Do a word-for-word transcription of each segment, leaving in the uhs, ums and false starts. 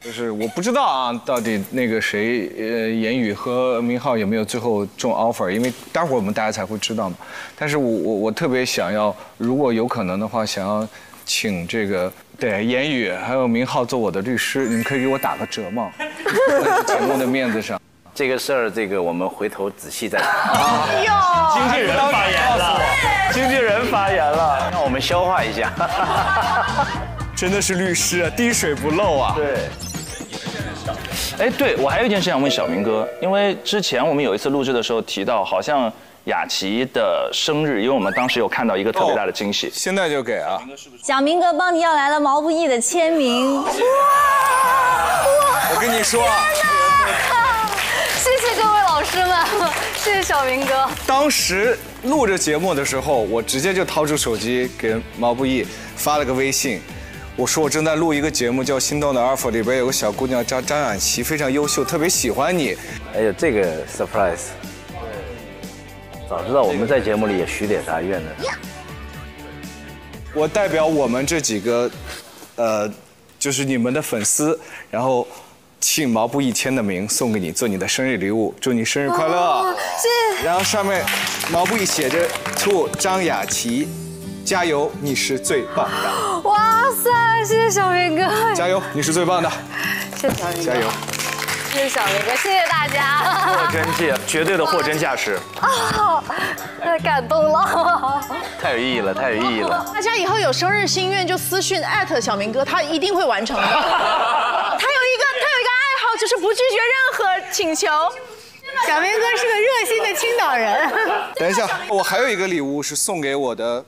就是我不知道啊，到底那个谁，呃，言语和明浩有没有最后中 offer？ 因为待会儿我们大家才会知道嘛。但是我我我特别想要，如果有可能的话，想要请这个对言语还有明浩做我的律师，你们可以给我打个折吗？节目的面子上。 这个事儿，这个我们回头仔细再谈。哎呦，经纪人发言了，经纪人发言了，让我们消化一下。真的是律师啊，滴水不漏啊。对。哎，对，我还有一件事想问小明哥，因为之前我们有一次录制的时候提到，好像雅琪的生日，因为我们当时有看到一个特别大的惊喜，哦、现在就给啊。小明哥帮你要来了毛不易的签名。哇！我跟你说。 谢谢各位老师们，谢谢小明哥。当时录着节目的时候，我直接就掏出手机给毛不易发了个微信，我说我正在录一个节目叫《心动的 offer》，里边有个小姑娘张张雅琪，非常优秀，特别喜欢你。哎呦，这个 surprise！ 早知道我们在节目里也许点啥愿呢。我代表我们这几个，呃，就是你们的粉丝，然后。 请毛不易签的名送给你，做你的生日礼物，祝你生日快乐。是。然后上面毛不易写着“祝张雅琪加油，你是最棒的”。哇塞，谢谢小明哥！加油，你是最棒的。谢谢小明哥。加油。谢谢小明哥，谢谢大家。货真价，绝对的货真价实。啊，太感动了。太有意义了，太有意义了。大家以后有生日心愿就私讯艾特小明哥，他一定会完成的。他有一个。 就是不拒绝任何请求，小明哥是个热心的青岛人。等一下，我还有一个礼物是送给我的，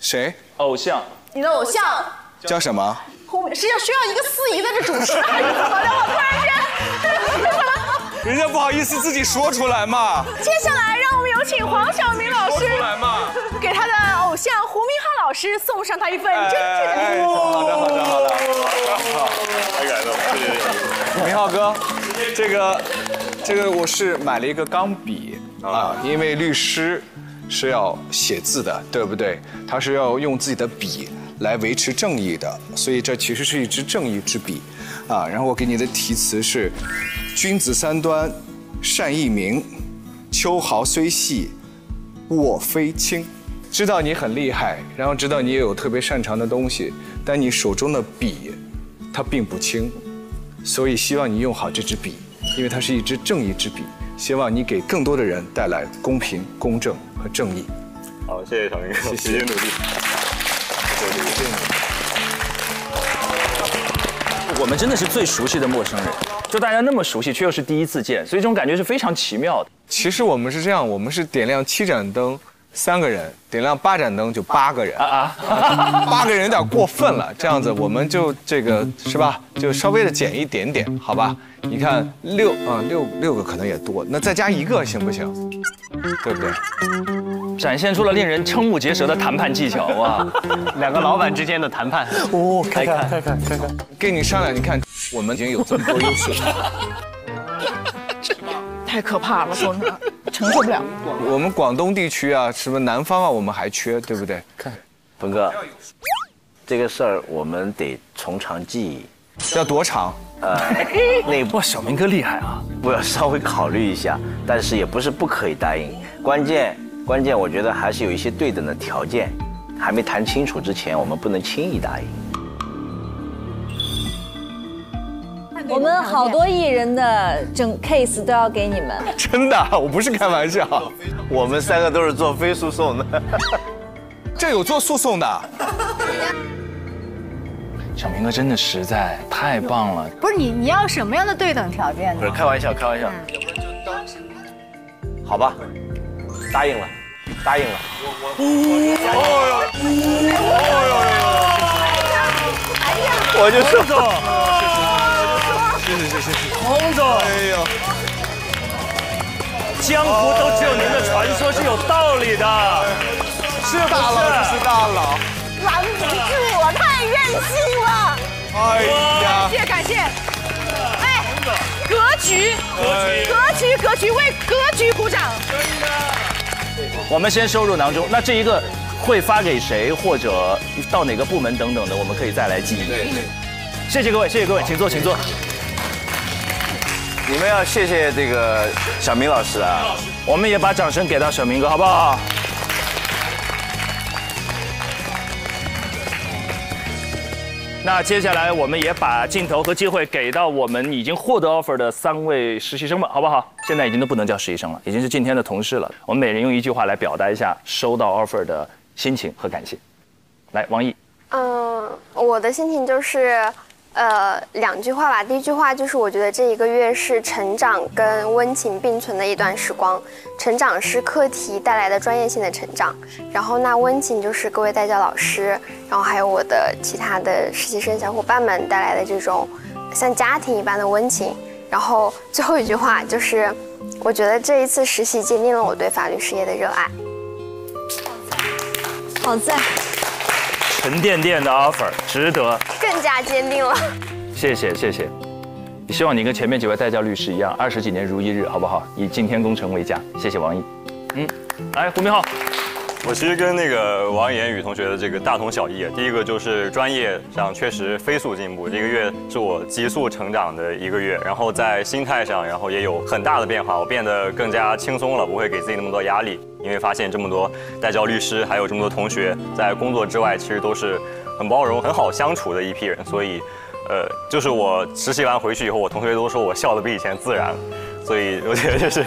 谁？偶像。你的偶像叫什么？是要需要一个司仪在这主持，还是怎么的？我突然间，人家不好意思自己说出来嘛。接下来，让我们有请黄晓明老师，给他的偶像胡明昊老师送上他一份真挚的礼物。好的，好的，好的，好，太感动了。 明浩哥，这个，这个我是买了一个钢笔啊，因为律师是要写字的，对不对？他是要用自己的笔来维持正义的，所以这其实是一支正义之笔啊。然后我给你的题词是：君子三端，善易明；秋毫虽细，我非轻。知道你很厉害，然后知道你也有特别擅长的东西，但你手中的笔，它并不轻。 所以希望你用好这支笔，因为它是一支正义之笔。希望你给更多的人带来公平、公正和正义。好，谢谢小明哥，谢谢努力。谢谢你。我们真的是最熟悉的陌生人，就大家那么熟悉，却又是第一次见，所以这种感觉是非常奇妙的。其实我们是这样，我们是点亮七盏灯。 三个人点亮八盏灯就八个人啊啊！八个人有点过分了，这样子我们就这个是吧？就稍微的减一点点，好吧？你看六啊六六个可能也多，那再加一个行不行？对不对？展现出了令人瞠目结舌的谈判技巧哇！两个老板之间的谈判哦，看看看看看看，跟你商量，你看我们已经有这么多优势了。 太可怕了，说承受不了。我们广东地区啊，什么南方啊，我们还缺，对不对？看，鹏哥，这个事儿我们得从长计议。要多长？呃，那哇，小明哥厉害啊！我要稍微考虑一下，但是也不是不可以答应。关键关键，我觉得还是有一些对等的条件，还没谈清楚之前，我们不能轻易答应。 我们好多艺人的整 case 都要给你们，真的，我不是开玩笑。我们三个都是做非诉讼的，这有做诉讼的。小明哥真的实在太棒了。不是你，你要什么样的对等条件呢？不是开玩笑，开玩笑。要不然就当什么？好吧，答应了，答应了。哦呦，哦呦，我就说。 是是是是，洪总，哎呦，江湖都只有您的传说是有道理的，是大佬就是大佬，拦不住我，太任性了。哎呀，感谢感谢，哎，格局，格局，格局，为格局鼓掌。我们先收入囊中，那这一个会发给谁，或者到哪个部门等等的，我们可以再来记忆。谢谢各位，谢谢各位，请坐，请坐。你们要谢谢这个小明老师啊，我们也把掌声给到小明哥，好不好？ 那接下来我们也把镜头和机会给到我们已经获得 offer 的三位实习生们，好不好？现在已经都不能叫实习生了，已经是今天的同事了。我们每人用一句话来表达一下收到 offer 的心情和感谢。来，王毅。嗯、呃，我的心情就是，呃，两句话吧。第一句话就是，我觉得这一个月是成长跟温情并存的一段时光。成长是课题带来的专业性的成长，然后那温情就是各位带教老师。 然后还有我的其他的实习生小伙伴们带来的这种像家庭一般的温情。然后最后一句话就是，我觉得这一次实习坚定了我对法律事业的热爱。好在，沉甸甸的 offer 值得，更加坚定了。谢谢谢谢，希望你跟前面几位带教律师一样，二十几年如一日，好不好？以今天功成为家。谢谢王毅。嗯，来胡明昊。 我其实跟那个王言宇同学的这个大同小异。第一个就是专业上确实飞速进步，这个月是我急速成长的一个月。然后在心态上，然后也有很大的变化，我变得更加轻松了，不会给自己那么多压力。因为发现这么多带教律师，还有这么多同学，在工作之外其实都是很包容、很好相处的一批人。所以，呃，就是我实习完回去以后，我同学都说我笑得比以前自然了。所以我觉得这是。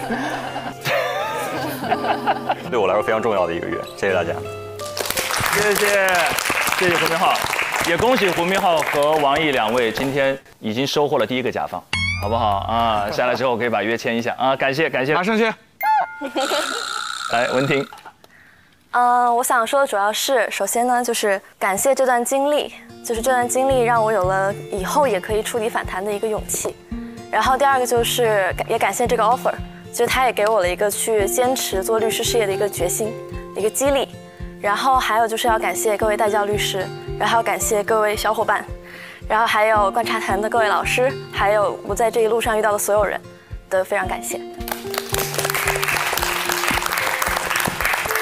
对我来说非常重要的一个月，谢谢大家，谢谢，谢谢胡明昊，也恭喜胡明昊和王毅两位今天已经收获了第一个甲方，好不好啊？下来之后可以把约签一下啊！感谢感谢，马上去。来，文婷。嗯、呃，我想说的主要是，首先呢，就是感谢这段经历，就是这段经历让我有了以后也可以触底反弹的一个勇气。然后第二个就是也感谢这个 offer。 就他也给我了一个去坚持做律师事业的一个决心，一个激励，然后还有就是要感谢各位带教律师，然后要感谢各位小伙伴，然后还有观察团的各位老师，还有我在这一路上遇到的所有人，都非常感谢。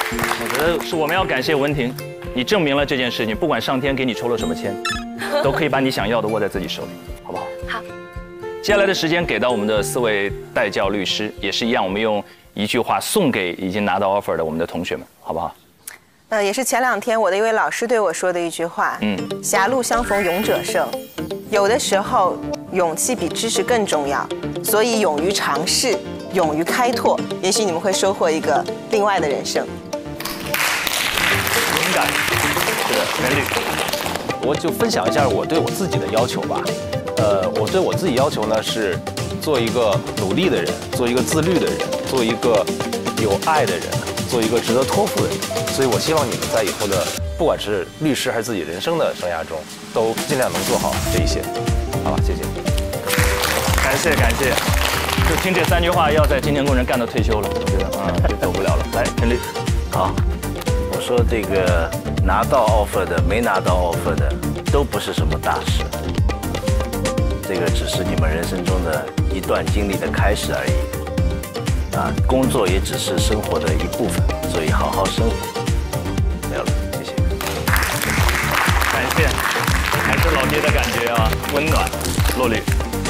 我觉得是我们要感谢文婷，你证明了这件事情，不管上天给你抽了什么签，都可以把你想要的握在自己手里，好不好？好。 接下来的时间给到我们的四位带教律师，也是一样，我们用一句话送给已经拿到 offer 的我们的同学们，好不好？呃，也是前两天我的一位老师对我说的一句话，嗯，狭路相逢勇者胜，有的时候勇气比知识更重要，所以勇于尝试，勇于开拓，也许你们会收获一个另外的人生。勇敢，是的，能力。我就分享一下我对我自己的要求吧。 呃，我对我自己要求呢是，做一个努力的人，做一个自律的人，做一个有爱的人，做一个值得托付的人。所以我希望你们在以后的，不管是律师还是自己人生的生涯中，都尽量能做好这一些。好吧，谢谢。感谢感谢。就听这三句话，要在今年工人干到退休了，我觉得啊，就走不了了。来，陈律。好，我说这个拿到 offer 的，没拿到 offer 的，都不是什么大事。 这个只是你们人生中的一段经历的开始而已，啊，工作也只是生活的一部分，所以好好生活。没有了，谢谢。感谢，还是老爹的感觉啊，温暖。洛丽，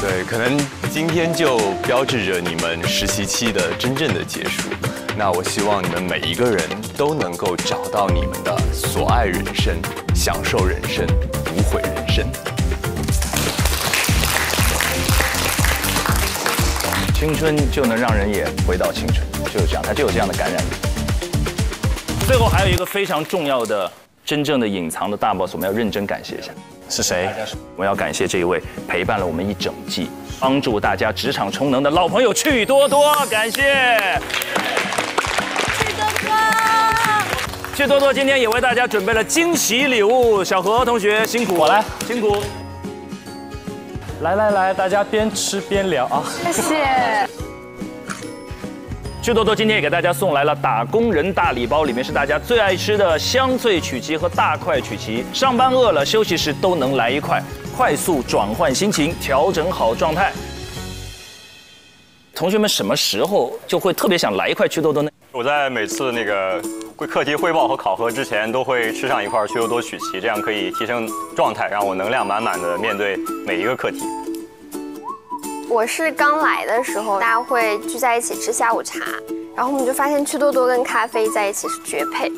对，可能今天就标志着你们实习期的真正的结束。那我希望你们每一个人都能够找到你们的所爱人生，享受人生，无悔人生。 青春就能让人也回到青春，就是这样，它就有这样的感染力。最后还有一个非常重要的、真正的隐藏的大 boss， 我们要认真感谢一下。是谁？我们要感谢这一位陪伴了我们一整季，帮助大家职场充能的老朋友趣多多，感谢。趣多多，趣多多今天也为大家准备了惊喜礼物，小何同学辛苦，我来，辛苦。 来来来，大家边吃边聊啊！谢谢。趣多多今天也给大家送来了打工人大礼包，里面是大家最爱吃的香脆曲奇和大块曲奇，上班饿了、休息时都能来一块，快速转换心情，调整好状态。同学们什么时候就会特别想来一块趣多多呢？我在每次那个课题汇报和考核之前，都会吃上一块雀油多曲奇，这样可以提升状态，让我能量满满的面对每一个课题。我是刚来的时候，大家会聚在一起吃下午茶，然后我们就发现趣多多跟咖啡在一起是绝配。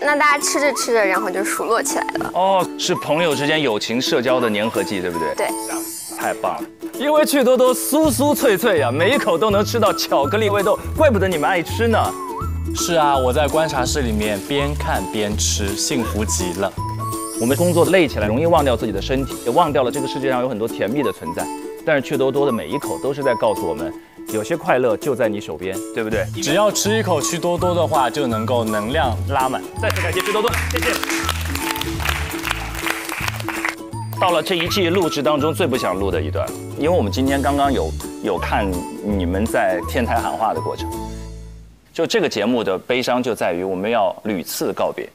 那大家吃着吃着，然后就熟络起来了。哦，是朋友之间友情社交的粘合剂，对不对？对，太棒了。 因为趣多多酥酥脆脆呀、啊，每一口都能吃到巧克力味豆，怪不得你们爱吃呢。是啊，我在观察室里面边看边吃，幸福极了。我们工作累起来，容易忘掉自己的身体，也忘掉了这个世界上有很多甜蜜的存在。但是趣多多的每一口都是在告诉我们，有些快乐就在你手边，对不对？只要吃一口趣多多的话，就能够能量拉满。再次感谢趣多多，谢谢。 到了这一季录制当中最不想录的一段，因为我们今天刚刚有有看你们在天台喊话的过程，就这个节目的悲伤就在于我们要屡次告别。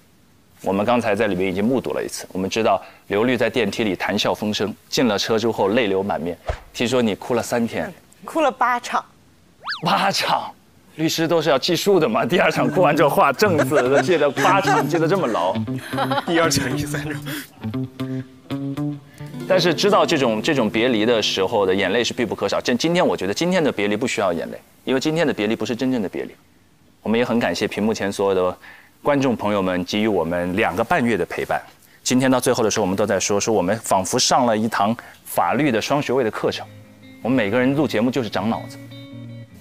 我们刚才在里面已经目睹了一次，我们知道刘律在电梯里谈笑风生，进了车之后泪流满面。听说你哭了三天，哭了八场，八场，律师都是要计数的嘛。第二场哭完之后画正字的，记得八场记得这么牢，第二场第三场。 但是知道这种这种别离的时候的眼泪是必不可少。这今天我觉得今天的别离不需要眼泪，因为今天的别离不是真正的别离。我们也很感谢屏幕前所有的观众朋友们给予我们两个半月的陪伴。今天到最后的时候，我们都在说说我们仿佛上了一堂法律的双学位的课程。我们每个人录节目就是长脑子，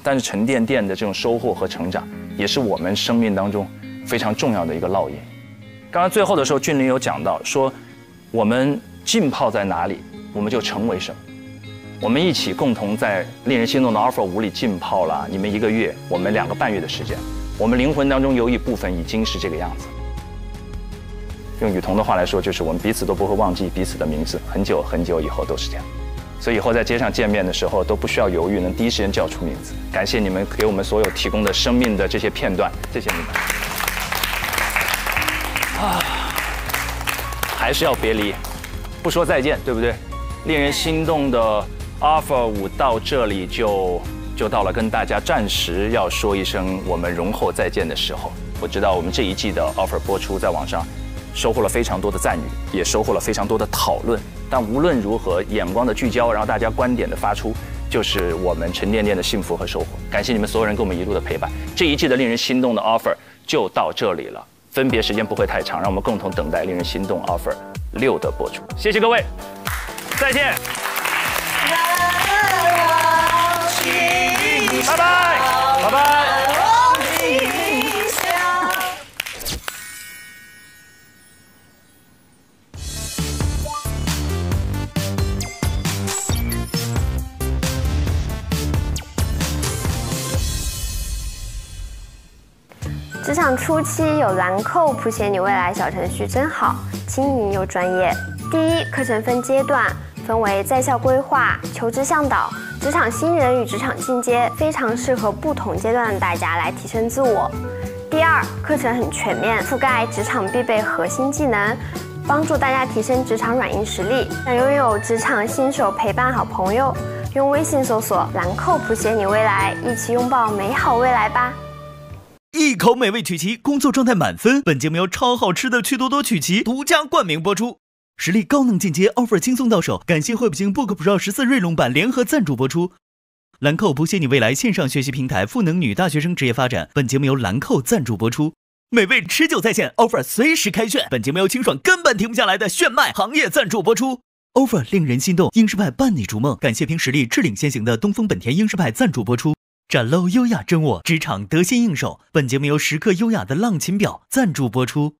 但是沉甸甸的这种收获和成长，也是我们生命当中非常重要的一个烙印。刚刚最后的时候，俊霖有讲到说我们。 浸泡在哪里，我们就成为什么。我们一起共同在令人心动的 offer 五里浸泡了你们一个月，我们两个半月的时间。我们灵魂当中有一部分已经是这个样子。用雨桐的话来说，就是我们彼此都不会忘记彼此的名字，很久很久以后都是这样。所以以后在街上见面的时候都不需要犹豫，能第一时间叫出名字。感谢你们给我们所有提供的生命的这些片段，谢谢你们。啊，还是要别离。 不说再见，对不对？令人心动的 offer 五到这里就就到了，跟大家暂时要说一声我们容后再见的时候。我知道我们这一季的 offer 播出，在网上收获了非常多的赞誉，也收获了非常多的讨论。但无论如何，眼光的聚焦，然后大家观点的发出，就是我们沉甸甸的幸福和收获。感谢你们所有人给我们一路的陪伴。这一季的令人心动的 offer 就到这里了，分别时间不会太长，让我们共同等待令人心动 offer。 六的播出，谢谢各位，再见，拜拜，拜拜。职场初期有兰蔻谱写你未来小程序真好。 轻盈又专业。第一，课程分阶段，分为在校规划、求职向导、职场新人与职场进阶，非常适合不同阶段的大家来提升自我。第二，课程很全面，覆盖职场必备核心技能，帮助大家提升职场软硬实力。想拥有职场新手陪伴好朋友，用微信搜索“兰蔻谱写你未来”，一起拥抱美好未来吧。 一口美味曲奇，工作状态满分。本节目由超好吃的趣多多曲奇独家冠名播出，实力高能进阶 ，offer 轻松到手。感谢惠普星 Book Pro 十四锐龙版联合赞助播出。兰蔻谱写你未来线上学习平台赋能女大学生职业发展。本节目由兰蔻赞助播出。美味持久在线 ，offer 随时开炫。本节目由清爽根本停不下来的炫迈行业赞助播出。 offer 令人心动，英诗派伴你逐梦。感谢凭实力智领先行的东风本田英诗派赞助播出。 展露优雅真我，职场得心应手。本节目由时刻优雅的浪琴表赞助播出。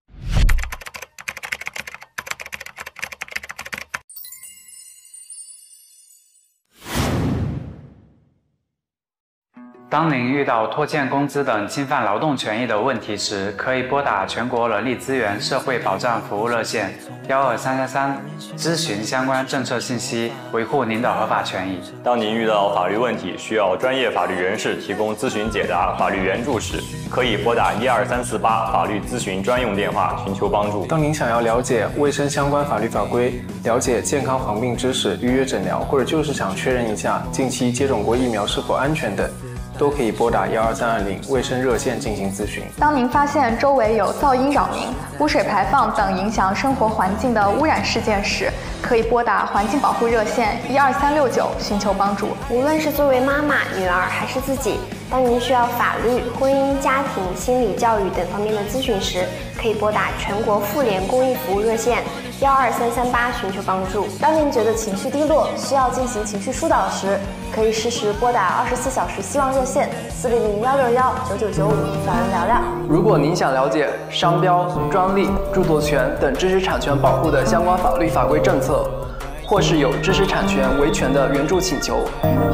当您遇到拖欠工资等侵犯劳动权益的问题时，可以拨打全国人力资源社会保障服务热线幺二三三三，咨询相关政策信息，维护您的合法权益。当您遇到法律问题，需要专业法律人士提供咨询解答、法律援助时，可以拨打一二三四八法律咨询专用电话寻求帮助。当您想要了解卫生相关法律法规，了解健康防病知识、预约诊疗，或者就是想确认一下近期接种过疫苗是否安全等。都可以拨打幺二三二零卫生热线进行咨询。当您发现周围有噪音扰民、污水排放等影响生活环境的污染事件时，可以拨打环境保护热线一二三六九寻求帮助。无论是作为妈妈、女儿还是自己，当您需要法律、婚姻、家庭、心理教育等方面的咨询时，可以拨打全国妇联公益服务热线幺二三三八寻求帮助。当您觉得情绪低落，需要进行情绪疏导时，可以适时拨打二十四小时希望热线四零零幺六幺九九九五找人聊聊。如果您想了解商标、专利、著作权等知识产权保护的相关法律法规政策，或是有知识产权维权的援助请求，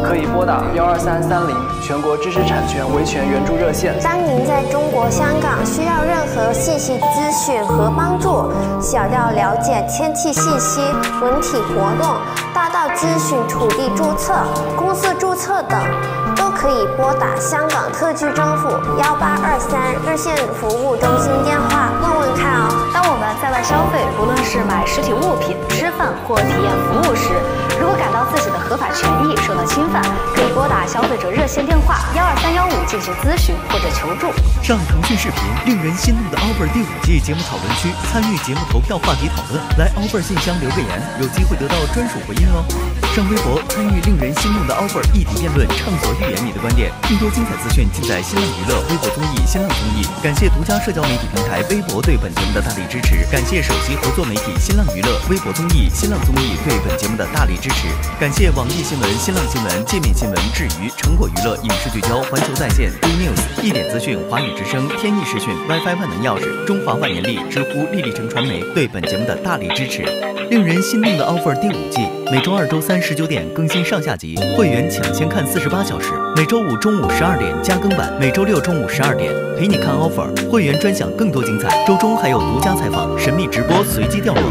可以拨打幺二三三零全国知识产权维权援助热线。当您在中国香港需要任何信息资讯和帮助，小到了解天气信息、文体活动，大到咨询土地注册、公司注册等，都可以拨打香港特区政府幺八二三热线服务中心电话问问看哦。当我们在外消费，无论是买实体物品、吃饭或体验服务时，如果感到自己的合法权益受到侵犯，可以拨打消费者热线电话幺二三幺五进行咨询或者求助。上腾讯视频令人心动的 Albert 第五季节目讨论区参与节目投票话题讨论，来 Albert 信箱留个言，有机会得到专属回音哦。上微博参与令人心动的 Albert 议题辩论，畅所欲言你的观点。更多精彩资讯尽在新浪娱乐、微博综艺、新浪综艺。感谢独家社交媒体平台微博对本节目的大力支持，感谢首席合作媒体新浪娱乐、微博综艺、新浪综艺对本节目的大力支持，感谢网易新闻、新浪新闻、界面新闻、智娱、成果娱乐、影视聚焦、环球在线、B News、一点资讯、华语之声、天翼视讯、WiFi 万能钥匙、中华万年历、知乎、丽丽城传媒对本节目的大力支持。令人心动的 offer 第五季每周二、周三十九点更新上下集，会员抢先看四十八小时，每周五中午十二点加更版，每周六中午十二点陪你看 offer， 会员专享更多精彩。周中还有独家采访、神秘直播、随机调动。